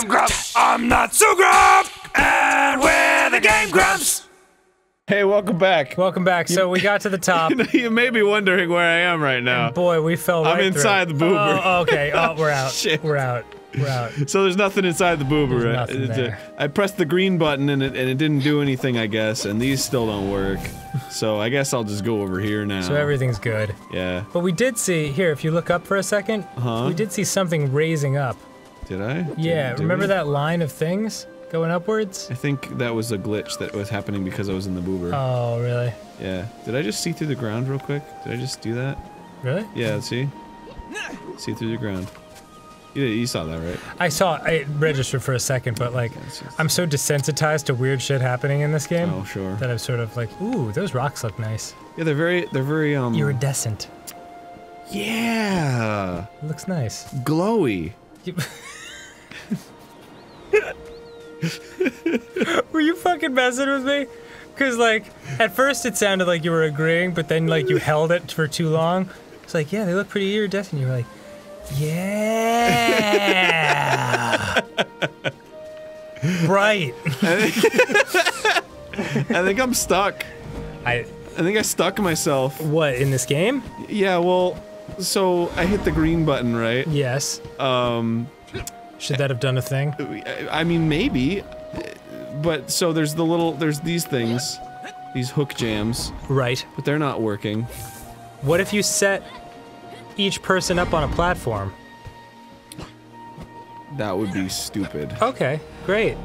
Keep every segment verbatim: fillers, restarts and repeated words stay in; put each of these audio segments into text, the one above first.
I'm Grumps. I'm not so Grump. And we're the Game Grumps. Hey, welcome back. Welcome back. So we got to the top. You may be wondering where I am right now. And boy, we fell right I'm inside through. the boober. Oh, okay. Oh, we're out. Shit. We're out. We're out. So there's nothing inside the boober. There's nothing I, there. A, I pressed the green button and it, and it didn't do anything, I guess, and these still don't work. So I guess I'll just go over here now. So everything's good. Yeah. But we did see, here, if you look up for a second, uh-huh. we did see something raising up. Did I? Yeah, did, did remember we? that line of things? Going upwards? I think that was a glitch that was happening because I was in the boober. Oh, really? Yeah. Did I just see through the ground real quick? Did I just do that? Really? Yeah, see? See through the ground. You, you saw that, right? I saw it registered for a second, but like, I'm so desensitized to weird shit happening in this game. Oh, sure. That I'm sort of like, ooh, those rocks look nice. Yeah, they're very, they're very, um... iridescent. Yeah! It looks nice. Glowy. Were you fucking messing with me? Cause like, at first it sounded like you were agreeing, but then like you held it for too long. It's like, yeah, they look pretty iridescent. You were like, yeah, bright. I think, I think I'm stuck. I. I think I stuck myself. What, in this game? Yeah. Well, so I hit the green button, right? Yes. Um. Should that have done a thing? I mean, maybe, but so there's the little, there's these things, these hook jams. Right. But they're not working. What if you set each person up on a platform? That would be stupid. Okay, great.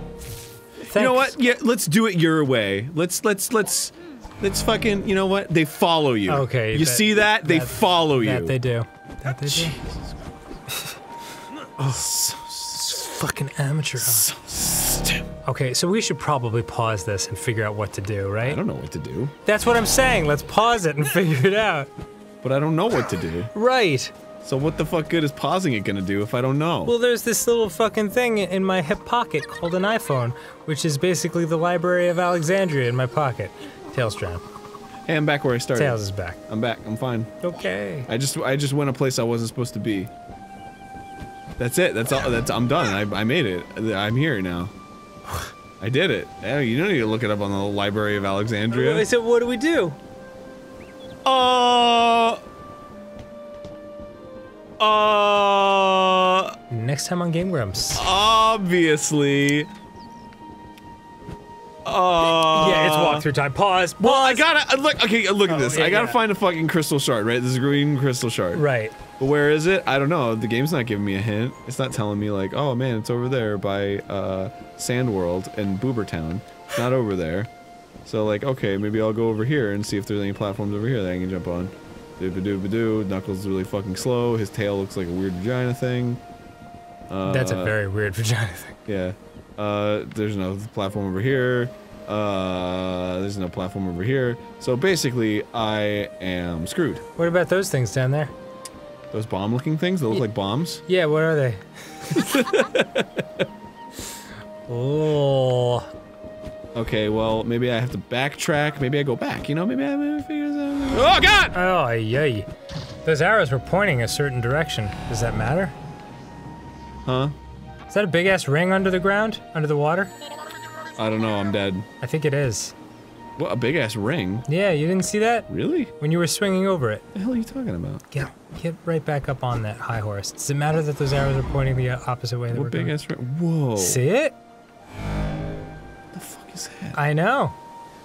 Thanks. You know what? Yeah, let's do it your way. Let's, let's, let's, let's fucking, you know what? They follow you. Okay. You that, see that? that? They follow you. That they do. That they do. Oh, so fucking amateur. Okay, so we should probably pause this and figure out what to do, right? I don't know what to do. That's what I'm saying. Let's pause it and figure it out. But I don't know what to do. Right. So what the fuck good is pausing it gonna do if I don't know? Well, there's this little fucking thing in my hip pocket called an iPhone, which is basically the Library of Alexandria in my pocket. Tails drown. Hey, I'm back where I started. Tails is back. I'm back. I'm fine. Okay. I just I just went a place I wasn't supposed to be. That's it. That's all. That's I'm done. I, I made it. I'm here now. I did it. You don't need to look it up on the Library of Alexandria. I said, what do we do? Uh. Uh. Next time on Game Grumps. Obviously. Uh, yeah, it's walkthrough time. Pause. Pause. Well, I gotta look. Okay, look at oh, this. Yeah, I gotta yeah. find a fucking crystal shard, right? This is a green crystal shard. Right. But where is it? I don't know. The game's not giving me a hint. It's not telling me like, oh man, it's over there by uh, Sandworld and Boobertown. It's not over there. So like, okay, maybe I'll go over here and see if there's any platforms over here that I can jump on. Dooba-dooba-doo. Knuckles is really fucking slow. His tail looks like a weird vagina thing. Uh, That's a very weird vagina thing. Yeah. Uh, there's no platform over here. Uh, there's no platform over here. So basically, I am screwed. What about those things down there? Those bomb-looking things? They look yeah. like bombs? Yeah, what are they? Oh. Okay, well, maybe I have to backtrack. Maybe I go back, you know? Maybe I maybe figure something out. Oh, God! Oh, yay. Those arrows were pointing a certain direction. Does that matter? Huh? Is that a big-ass ring under the ground? Under the water? I don't know, I'm dead. I think it is. What, a big-ass ring? Yeah, you didn't see that? Really? When you were swinging over it. What the hell are you talking about? Get, get right back up on that high horse. Does it matter that those arrows are pointing the opposite way that what we're going? What big-ass ring? Whoa. See it? What the fuck is that? I know.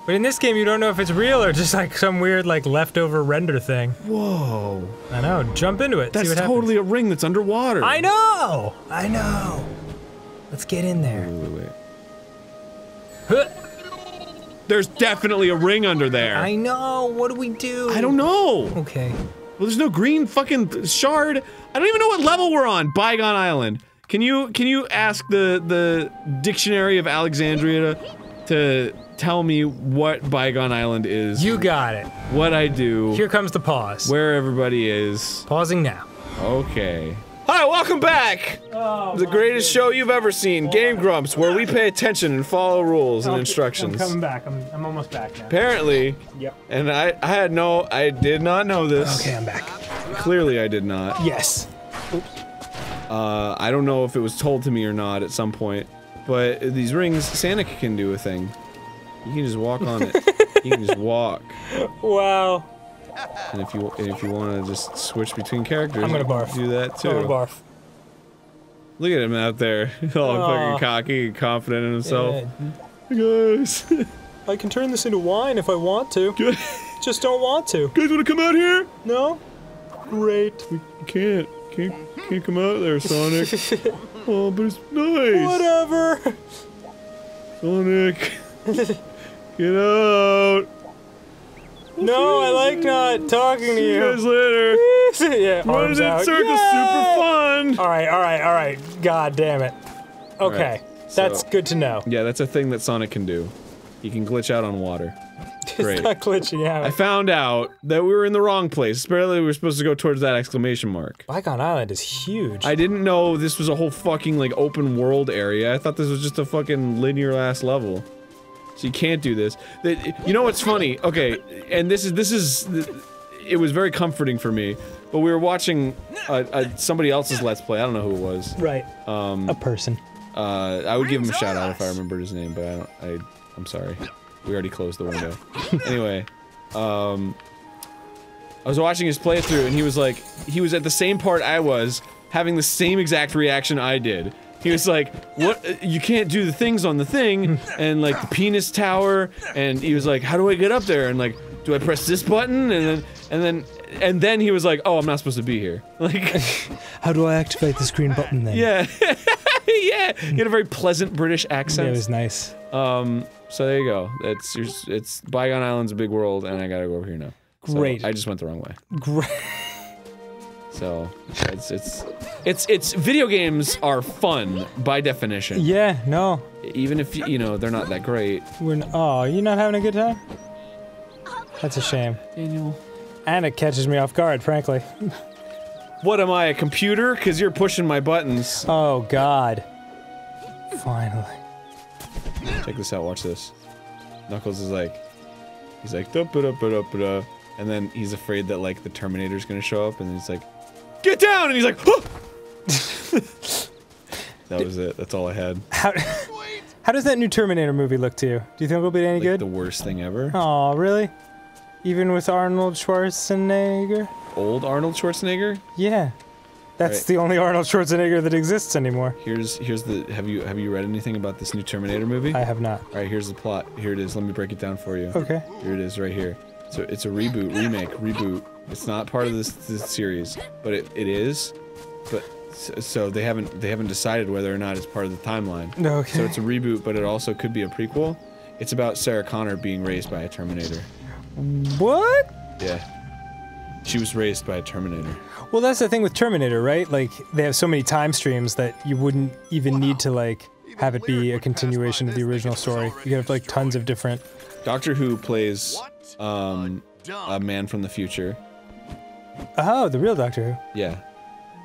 But in this game, you don't know if it's real or just like some weird like leftover render thing. Whoa. I know, jump into it, that's see what totally happens. A ring that's underwater. I know! I know! Let's get in there. Wait, wait, wait. Huh. There's definitely a ring under there. I know. What do we do? I don't know. Okay. Well, there's no green fucking shard. I don't even know what level we're on. Bygone Island. Can you can you ask the the Dictionary of Alexandria to, to tell me what Bygone Island is? You got it. What I do. Here comes the pause. Where everybody is. Pausing now. Okay. Hi, welcome back! Oh, the greatest show you've ever seen, Game Grumps, where we pay attention and follow rules and instructions. I'm coming back. I'm, I'm almost back now. Apparently. Yep. And I, I had no- I did not know this. Okay, I'm back. Clearly I did not. Yes. Oops. Uh, I don't know if it was told to me or not at some point, but these rings, Sonic can do a thing. You can just walk on it. You can just walk. Wow. And if you and if you want to just switch between characters, I'm gonna barf. Do that too. I'm gonna barf. Look at him out there, all Aww. Fucking cocky and confident in himself. Yeah. Guys, I can turn this into wine if I want to. Just don't want to. You guys want to come out here? No. Great. We can't. Can't. Can't come out there, Sonic. Oh, but it's nice. Whatever. Sonic, get out. No, I like not talking to you. See you guys later. Yeah, arms out. Circle, super fun. All right, all right, all right. God damn it. Okay, right, that's so, good to know. Yeah, that's a thing that Sonic can do. He can glitch out on water. Great. It's not glitching out. I found out that we were in the wrong place. Apparently, we were supposed to go towards that exclamation mark. Bygone Island is huge. I didn't know this was a whole fucking like open world area. I thought this was just a fucking linear ass level. So you can't do this. You know what's funny? Okay, and this is- this is- it was very comforting for me, but we were watching a, a, somebody else's Let's Play, I don't know who it was. Right. Um, a person. Uh, I would give him a shout out if I remembered his name, but I don't- I- I'm sorry. We already closed the window. Anyway, um... I was watching his playthrough and he was like- he was at the same part I was, having the same exact reaction I did. He was like, what? You can't do the things on the thing, and like the penis tower, and he was like, how do I get up there? And like, do I press this button? And then, and then, and then he was like, oh, I'm not supposed to be here. Like, how do I activate this green button then? Yeah. Yeah. He had a very pleasant British accent. Yeah, it was nice. Um, so there you go. That's your, it's Bygone Island's a big world, and I gotta go over here now. Great. So I just went the wrong way. Great. So, it's, it's, it's, it's, video games are fun, by definition. Yeah, no. Even if, you know, they're not that great. We're n oh, you're not having a good time? That's a shame. Daniel. And it catches me off guard, frankly. What am I, a computer? Cause you're pushing my buttons. Oh, God. Finally. Check this out, watch this. Knuckles is like, he's like, da ba da ba da ba da. And then he's afraid that, like, the Terminator's gonna show up, and he's like, get down! And he's like, huh! That was it. That's all I had. How, how does that new Terminator movie look to you? Do you think it'll be any like good? The worst thing ever. Aw, really? Even with Arnold Schwarzenegger? Old Arnold Schwarzenegger? Yeah. That's right. The only Arnold Schwarzenegger that exists anymore. Here's- here's the- have you- have you read anything about this new Terminator movie? I have not. Alright, here's the plot. Here it is. Let me break it down for you. Okay. Here it is, right here. So it's a reboot, remake, reboot. It's not part of this, this series, but it, it is. But so they haven't they haven't decided whether or not it's part of the timeline. No. Okay. So it's a reboot, but it also could be a prequel. It's about Sarah Connor being raised by a Terminator. What? Yeah. She was raised by a Terminator. Well, that's the thing with Terminator, right? Like they have so many time streams that you wouldn't even wow. need to like have it be a continuation of the original story. You have like tons of different. Doctor Who plays. What? Um, a man from the future. Oh, the real Doctor Who. Yeah.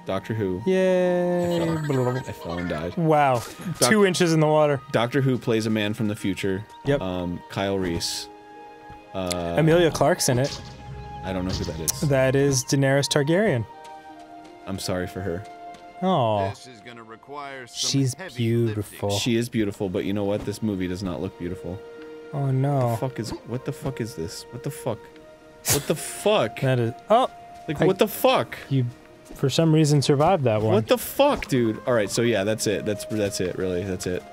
Doctor Who. Yay. I fell, I fell and died. Wow. Doc Two inches in the water. Doctor Who plays a man from the future. Yep. Um, Kyle Reese. Uh, Emilia Clarke's in it. I don't know who that is. That is Daenerys Targaryen. I'm sorry for her. Oh. She's beautiful. Lifting. She is beautiful, but you know what? This movie does not look beautiful. Oh no! What the fuck is what the fuck is this? What the fuck? What the fuck? That is oh, like I, what the fuck? You, for some reason, survived that one. What the fuck, dude? All right, so yeah, that's it. That's that's it. Really, that's it.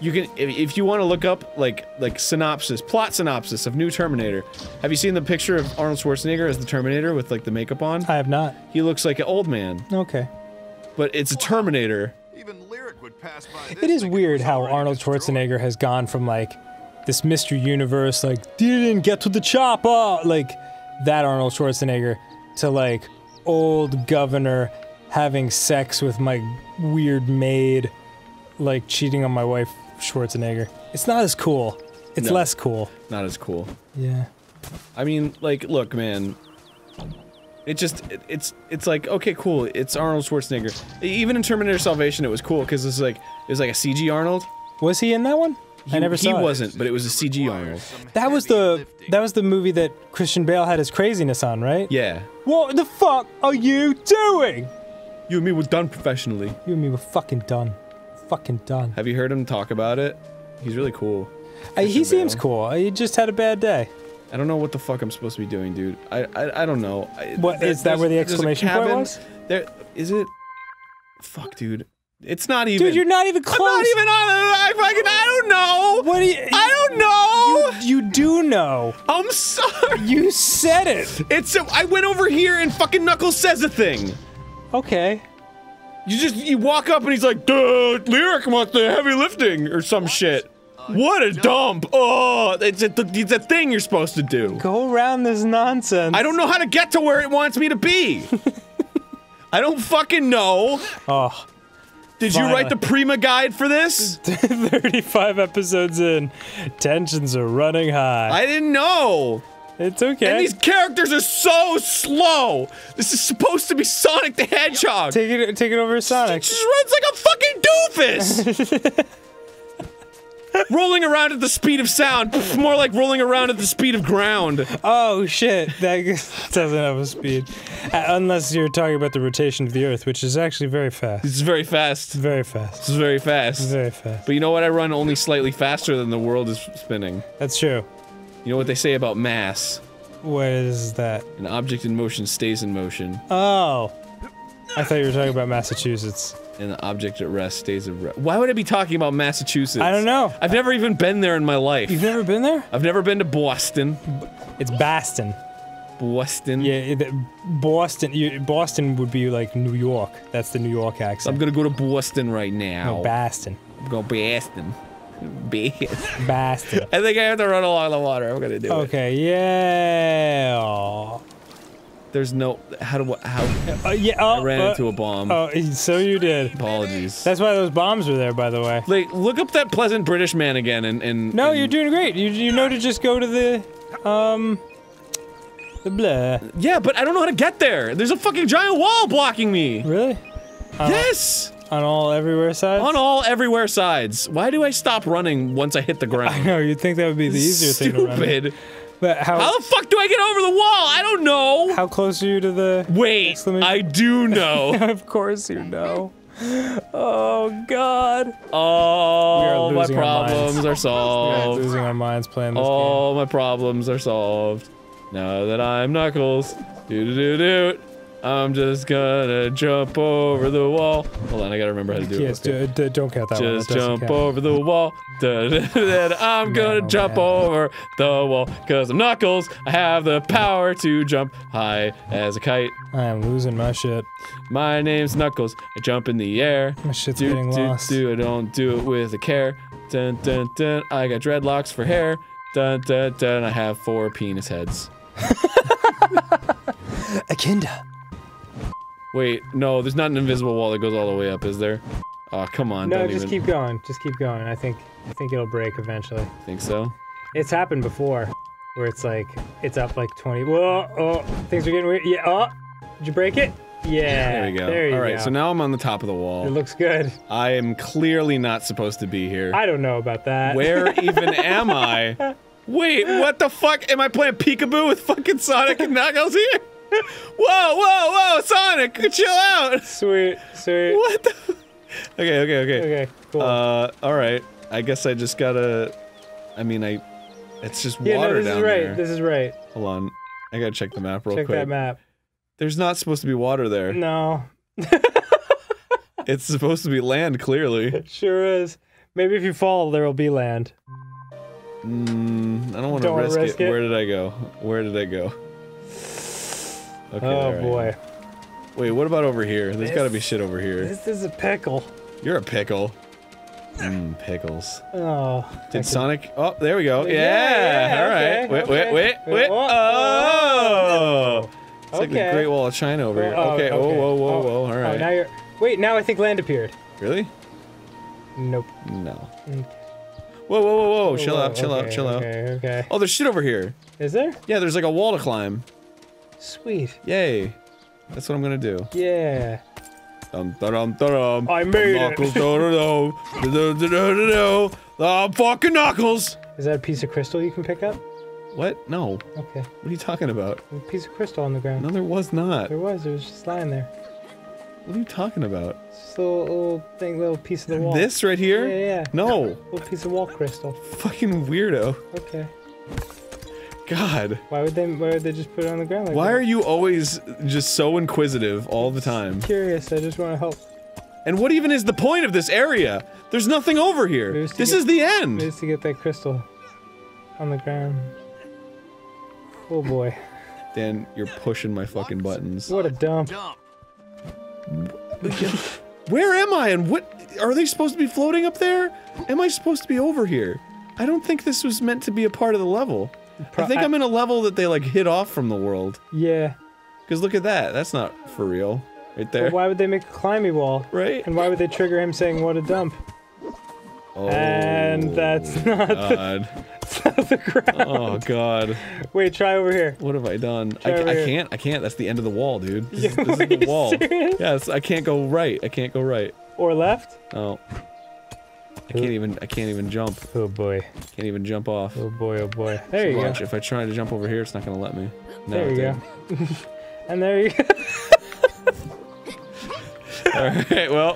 You can if, if you want to look up like like synopsis, plot synopsis of new Terminator. Have you seen the picture of Arnold Schwarzenegger as the Terminator with like the makeup on? I have not. He looks like an old man. Okay. But it's a Terminator. Even Lyric would pass by this. It is weird how Arnold Schwarzenegger has gone from like. This mystery universe, like, didn't get to the chopper! Like, that Arnold Schwarzenegger, to like, old governor having sex with my weird maid, like, cheating on my wife, Schwarzenegger. It's not as cool. It's no, less cool. Not as cool. Yeah. I mean, like, look, man. It just, it, it's, it's like, okay, cool, it's Arnold Schwarzenegger. Even in Terminator Salvation, it was cool, because it's like, it was like a C G Arnold. Was he in that one? He, I never saw it. He wasn't, but it was a C G Arnold. That was the- lifting. That was the movie that Christian Bale had his craziness on, right? Yeah. What the fuck are you doing?! You and me were done professionally. You and me were fucking done. Fucking done. Have you heard him talk about it? He's really cool. Hey, he seems cool. He just had a bad day. I don't know what the fuck I'm supposed to be doing, dude. I I, I don't know. What there, is that where the exclamation point was? There is it. Fuck, dude. It's not even. Dude, you're not even close. I'm not even on. I fucking. I don't know. What do you? I don't know. You, you do know. I'm sorry. You said it. It's. A, I went over here and fucking Knuckles says a thing. Okay. You just you walk up and he's like, dude, Lyric wants the heavy lifting or some what? shit. What a dump! Oh, it's a, it's a thing you're supposed to do. Go around this nonsense. I don't know how to get to where it wants me to be. I don't fucking know. Oh. Did finally. you write the Prima guide for this? thirty-five episodes in. Tensions are running high. I didn't know. It's okay. And these characters are so slow. This is supposed to be Sonic the Hedgehog. Take it, take it over to Sonic. She just runs like a fucking doofus. Rolling around at the speed of sound, more like rolling around at the speed of ground. Oh shit, that doesn't have a speed. Uh, unless you're talking about the rotation of the earth, which is actually very fast. It's very fast. Very fast. It's very fast. It's very fast. But you know what? I run only slightly faster than the world is spinning. That's true. You know what they say about mass? What is that? An object in motion stays in motion. Oh. I thought you were talking about Massachusetts. And the object at rest stays at rest. Why would I be talking about Massachusetts? I don't know. I've never even been there in my life. You've never been there? I've never been to Boston. It's Boston. Boston? Yeah, it, Boston. You, Boston would be like New York. That's the New York accent. I'm gonna go to Boston right now. No, Boston. I'm gonna Boston. Boston. Boston. I think I have to run along the water. I'm gonna do okay, it. Okay, yeah. Aww. There's no- how do- how- uh, yeah, oh, I ran uh, into a bomb. Oh, so you did. Apologies. That's why those bombs were there, by the way. Like, look up that pleasant British man again and- and- No, and you're doing great. You, you know to just go to the, um... the blah. Yeah, but I don't know how to get there. There's a fucking giant wall blocking me! Really? Uh, yes! On all everywhere sides? On all everywhere sides. Why do I stop running once I hit the ground? I know, you'd think that would be the easier Stupid. thing to run. Stupid. But how, how the fuck do I get over the wall? I don't know! How close are you to the... Wait, I do know. Of course you know. Oh, God. Oh, my problems are solved. We are losing our minds playing this oh, game. Oh, my problems are solved. Now that I'm Knuckles, doo-doo-doo-doo, I'm just gonna jump over the wall. Hold on, I gotta remember how to do yes, it. Yes, okay. Don't count that just one. Just jump count. over the wall. Da, da, da, da, da. I'm gonna no, jump man. over the wall. Cause I'm Knuckles, I have the power to jump high as a kite. I am losing my shit. My name's Knuckles, I jump in the air. My shit's do, getting do, lost. Do, I don't do it with a care. Dun, dun, dun, I got dreadlocks for hair. Dun, dun, dun, I have four penis heads. Akinda. Wait, no, there's not an invisible wall that goes all the way up, is there? Oh, come on, No, just even... keep going, just keep going. I think, I think it'll break eventually. Think so? It's happened before, where it's like, it's up like twenty, whoa, oh, things are getting weird, yeah, oh, did you break it? Yeah, there we go. There you all right, go. So now I'm on the top of the wall. It looks good. I am clearly not supposed to be here. I don't know about that. Where even am I? Wait, what the fuck? Am I playing peekaboo with fucking Sonic and Knuckles here? Whoa, whoa, whoa, Sonic, chill out! Sweet, sweet. What the? Okay, okay, okay. Okay, cool. Uh, alright. I guess I just gotta... I mean, I... It's just yeah, water no, down there. this is right, this is right. Hold on. I gotta check the map real check quick. Check that map. There's not supposed to be water there. No. It's supposed to be land, clearly. It sure is. Maybe if you fall, there will be land. Mm, I don't want to risk, risk it. it. Where did I go? Where did I go? Okay, oh boy. Right. Wait, what about over here? There's this, gotta be shit over here. This is a pickle. You're a pickle. Mmm, pickles. Oh. Did I Sonic- could... Oh, there we go. Yeah! yeah, yeah Alright. Okay, wait, okay. wait, wait, wait, Oh! It's okay. like the Great Wall of China over here. Oh, okay. okay. Oh, whoa, whoa, whoa. Alright. Oh, now you're- Wait, now I think land appeared. Really? Nope. No. Mm. Whoa, whoa, whoa, whoa. Chill out, chill out, chill out. Okay, okay. Oh, there's shit over here. Is there? Yeah, there's like a wall to climb. Sweet. Yay. That's what I'm gonna do. Yeah. Dum dum dum. I made Knuckles, it. Knuckles. I'm fucking Knuckles. Is that a piece of crystal you can pick up? What? No. Okay. What are you talking about? A piece of crystal on the ground. No, there was not. There was. There was just lying there. What are you talking about? Just a little, little thing, little piece of the wall. This right here? Yeah, yeah, yeah. No. Little piece of wall crystal. Fucking weirdo. Okay. God. Why would they? Why would they just put it on the ground like why that? Why are you always just so inquisitive all the time? I'm curious. I just want to help. And what even is the point of this area? There's nothing over here. This get, is the end. Maybe it's to get that crystal on the ground. Oh boy. Dan, you're pushing my fucking buttons. What a dump. Where am I and what- are they supposed to be floating up there? Am I supposed to be over here? I don't think this was meant to be a part of the level. Pro I think I I'm in a level that they like hid off from the world. Yeah. Cause look at that, that's not for real. Right there. But why would they make a climby wall? Right? And why would they trigger him saying, what a dump? Oh, and that's not God. The, that's not the ground. Oh god. Wait, try over here. What have I done? I, I can't, here. I can't, that's the end of the wall, dude. This, yeah, is, this is the wall. Serious? Yes, I can't go right, I can't go right. Or left? No. I can't even, I can't even jump. Oh boy. Can't even jump off. Oh boy, oh boy. There so you watch, go. If I try to jump over here, it's not gonna let me. No, there you it go. And there you go. Alright, well.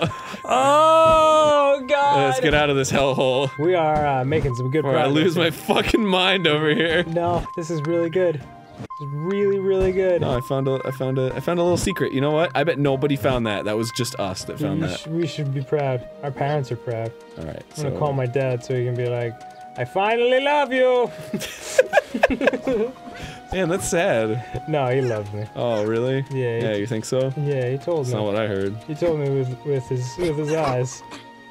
Oh, God! Let's get out of this hellhole. We are uh, making some good progress. I lose here. My fucking mind over here. No, this is really good. It's really, really good. No, I found a- I found a- I found a little secret. You know what? I bet nobody found that. That was just us that found we that. We should be proud. Our parents are proud. Alright, I'm so gonna call my dad so he can be like, I finally love you! Man, that's sad. No, he loved me. Oh, really? Yeah. Yeah, you think so? Yeah, he told me. That's not what I heard. He told me with with his with his eyes,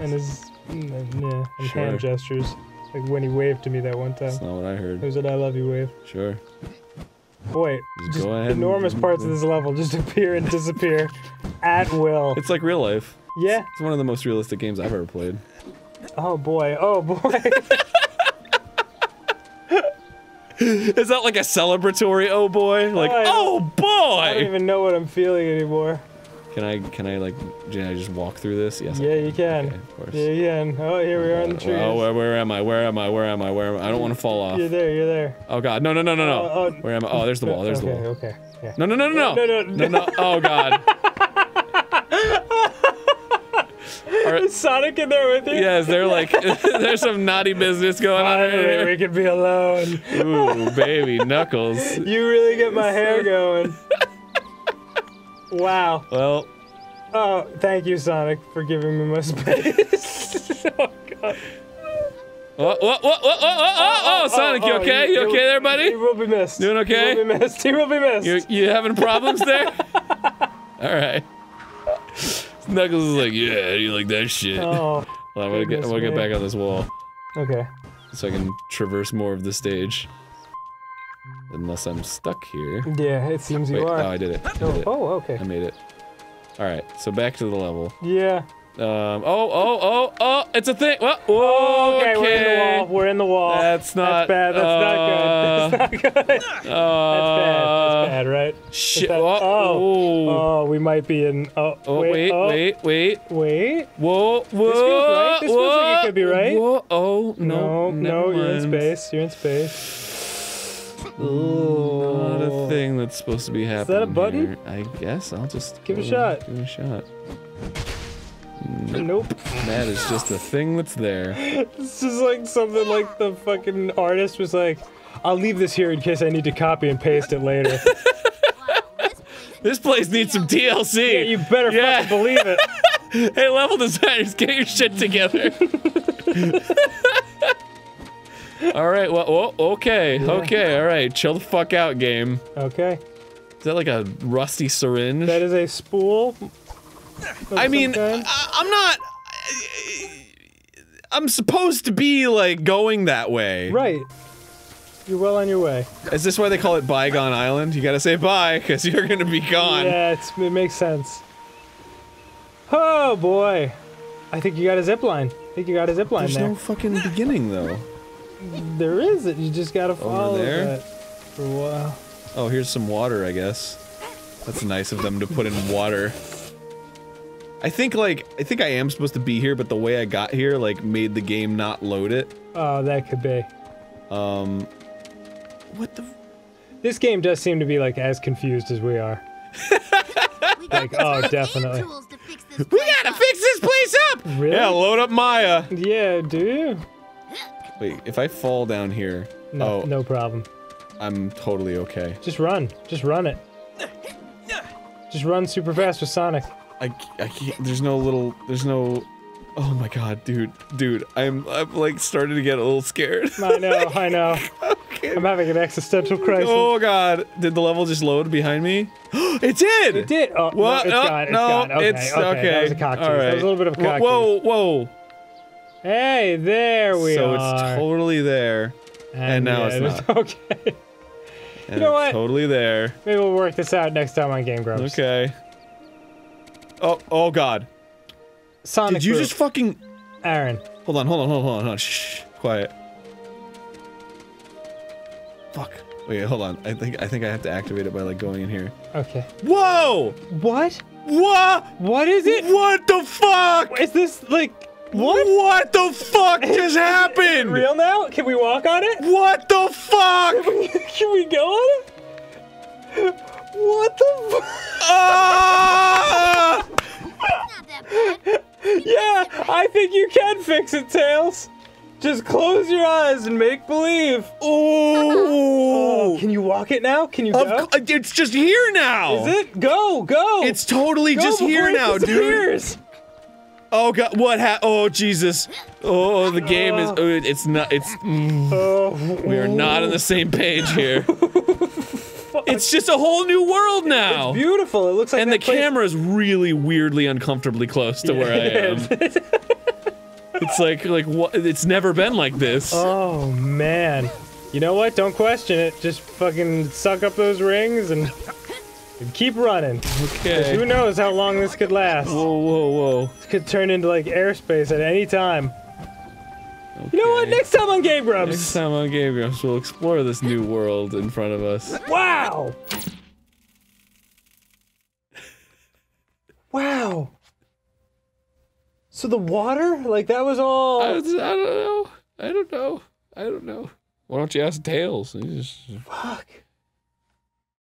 and his yeah, and sure. hand gestures, like when he waved to me that one time. That's not what I heard. It was an "I love you" wave. Sure. Wait, just just go ahead. Enormous and... parts of this level just appear and disappear at will. It's like real life. Yeah. It's one of the most realistic games I've ever played. Oh boy! Oh boy! Is that like a celebratory oh boy? Like oh, oh boy! I don't even know what I'm feeling anymore. Can I can I like can I just walk through this? Yes. Yeah, you can. Okay, of course. Yeah, you can. Oh, here we are in the trees. Oh, where, where am I? Where am I? Where am I? Where am I? I don't want to fall off. You're there. You're there. Oh god! No! No! No! No! No! Uh, uh, where am I? Oh, there's the wall. There's okay, the wall. Okay. Yeah. No! No! No! No! No! No! No! No! Oh god! Are, is Sonic in there with you? Yeah, is there like, there's some naughty business going on here? We could be alone. Ooh, baby, Knuckles. You really get my hair going. Wow. Well. Oh, thank you, Sonic, for giving me my space. Oh, God. Oh, oh, oh, oh, oh, oh, oh, Sonic, you okay? You okay there, buddy? He will be missed. Doing okay? He will be missed. He will be missed. You, you having problems there? All right. Knuckles is like, yeah, do you like that shit? Oh, well, I'm gonna get, I'm gonna get back on this wall. Okay. So I can traverse more of the stage. Unless I'm stuck here. Yeah, it seems Wait, you are. Oh, I did it. I did oh, it. oh, okay. I made it. Alright, so back to the level. Yeah. Um, oh, oh, oh, oh, it's a thing! Whoa, oh, okay, okay, we're in the wall, we're in the wall. That's not- That's bad, that's uh, not good, that's not good. Uh, that's bad, that's bad, right? Shit, that, oh, oh, oh, we might be in- Oh, oh wait, wait, oh. wait, wait. Wait. Whoa, whoa, This feels right, this whoa, feels like it could be right. Whoa, oh, no, no, no you're in space, you're in space. Oh. Not a thing that's supposed to be happening. Is that a button? Here. I guess, I'll just- Give go, a shot. Give it a shot. Nope. That is just a thing that's there. This is like something like the fucking artist was like, I'll leave this here in case I need to copy and paste it later. This place needs some D L C. Yeah, you better yeah. fucking believe it. Hey, level designers, get your shit together. Alright, well, oh, okay, yeah. okay, alright. Chill the fuck out, game. Okay. Is that like a rusty syringe? That is a spool. I mean, I, I'm not. I, I'm supposed to be like going that way. Right. You're well on your way. Is this why they call it Bygone Island? You gotta say bye, cause you're gonna be gone. Yeah, it's, it makes sense. Oh boy, I think you got a zipline. I think you got a zipline there. There's no fucking beginning though. There is it. You just gotta follow that for a while. Oh, here's some water, I guess. That's nice of them to put in water. I think like I think I am supposed to be here, but the way I got here like made the game not load it. Oh, that could be. Um, what the? F this game does seem to be like as confused as we are. Like, oh, definitely. To fix this we gotta up. fix this place up! Really? Yeah, load up Maya. Yeah, dude. Wait, if I fall down here... No, oh, no problem. I'm totally okay. Just run. Just run it. Just run super fast with Sonic. I, I can't... There's no little... There's no... Oh my god, dude. Dude, I'm, I'm like starting to get a little scared. I know, I know. Okay. I'm having an existential crisis. Oh god. Did the level just load behind me? It did! It did! Oh, what? No, it's gone, it's no, gone. Okay, it's, okay. okay. That was a cock tease. Right. That was a little bit of a cock Whoa, tease. whoa. Hey, there we so are. So it's totally there. And, and now yeah, it's not. Okay. And you know what? Totally there. Maybe we'll work this out next time on Game Grumps. Okay. Oh, oh god. Sonic Did you group. just fucking... Aaron. Hold on, hold on, hold on, hold on, shh, quiet. Fuck. Wait, hold on, I think, I think I have to activate it by, like, going in here. Okay. Whoa! What? What? What is it? What the fuck? Is this, like, what? What the fuck just happened? Is it real now? Can we walk on it? What the fuck? Can we, can we go on it? What the fuck? Ah! Yeah, I think you can fix it, Tails. Just close your eyes and make believe. Ooh. Oh, can you walk it now? Can you go? It's just here now. Is it? Go, go. It's totally go just here now, dude. Oh god, what ha- Oh Jesus. Oh, the game is. Oh, it's not. It's. Mm, oh. We are not on the same page here. It's just a whole new world now! It's beautiful, it looks like And that the place... camera's really weirdly uncomfortably close to yeah, where I am. It's like, like, what? It's never been like this. Oh, man. You know what? Don't question it. Just fucking suck up those rings and, and keep running. Okay. Who knows how long this could last. Whoa, whoa, whoa. This could turn into, like, airspace at any time. Okay. You know what? Next time on Game Grumps! Next time on Game Grumps, we'll explore this new world in front of us. Wow! Wow! So the water? Like, that was all... I, I don't know. I don't know. I don't know. Why don't you ask Tails? Just... Fuck.